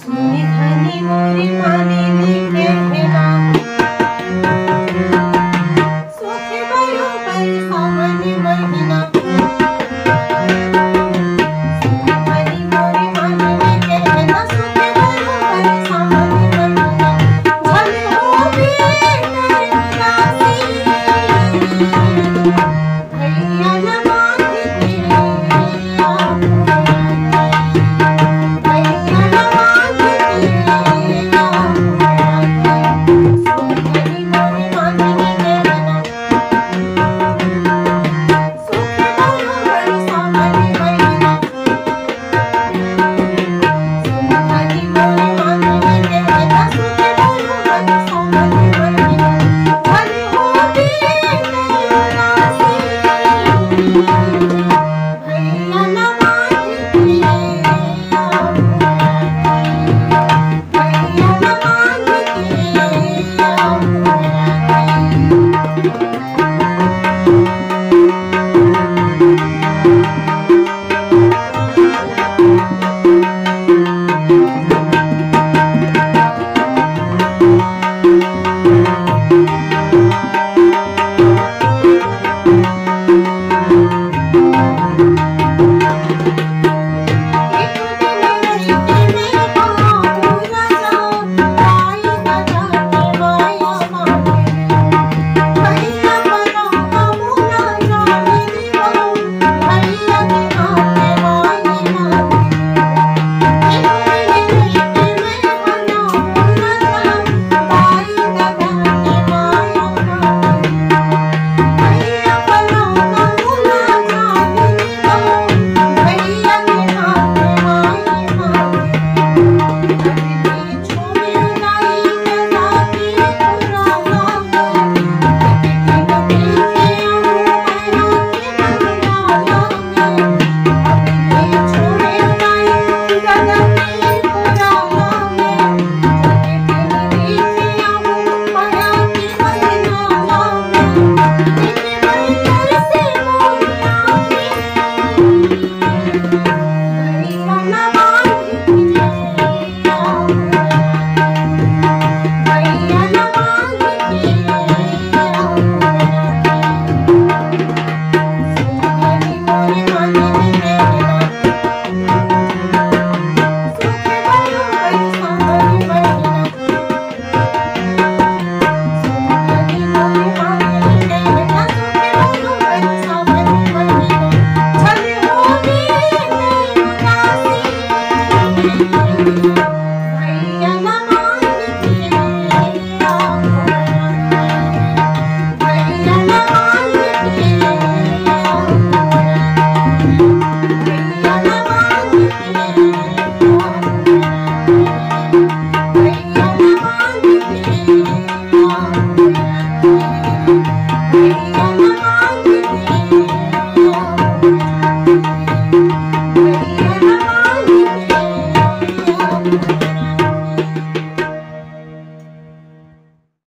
Sumit Hani Mori Mani.